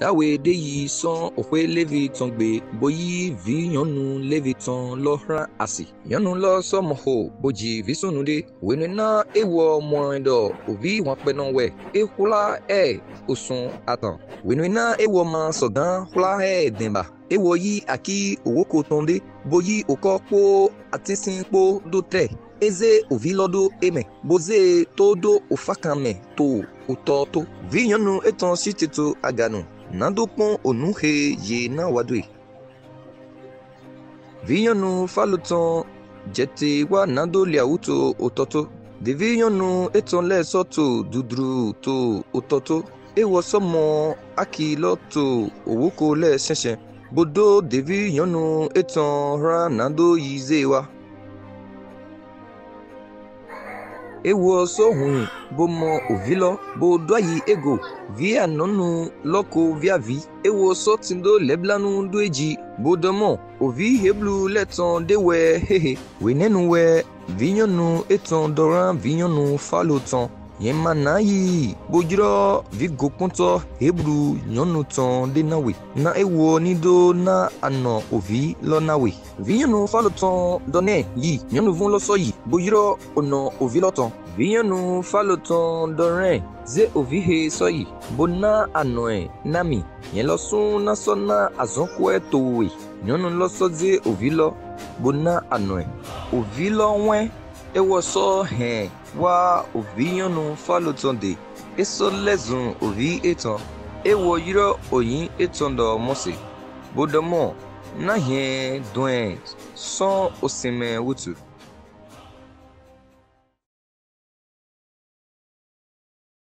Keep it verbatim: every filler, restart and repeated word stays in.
Dawe de yi son okwe leviton be boyi vi yonu leviton lohra asi. Yonu lo so moho boji visonude wenena ewo mwendo ovi wapenon we e hula e oson atan. Wenena ewo man sodan hula e demba. Ewo yi aki woko tonde boyi okoko atisin po dotre. Eze ovilodo eme boze todo ofakame to utoto vi yonu eton sitito aganu. Nandopon onuhe ye na wadwe. Viyonu faluton jete wa nando liauto ototo. De viyonu eton le soto dudru to ototo. Ewa somo akiloto owoko le shenchen. Bodo de viyonu eton ra nando yizewa. Ewo so hun bomo ovilo bo doyi ego via nonu loko via vi ewo so tindo leblanu doji bodomo ovi heblu leton dewe hehe wenenu we vinyonu eton doran vinyonu faloton yemanayi bojiro vigokunto hebru nyonu ton denawe na ewo nido na ano ovi lonawe vinyonu faloton done yi nyonu vun loso yi bojiro ono oviloton vinyonu faloton dore ze ovihe soyi bona anoe nami yelosun na sona azonkwe towe nyonu loso ze ovilo bona anoe ovilo wen ewo so he wa ovinyonu falotonde eso lezun ovi eton ewo yiro oyin etondo mose bodomo na he doen son osime wutu.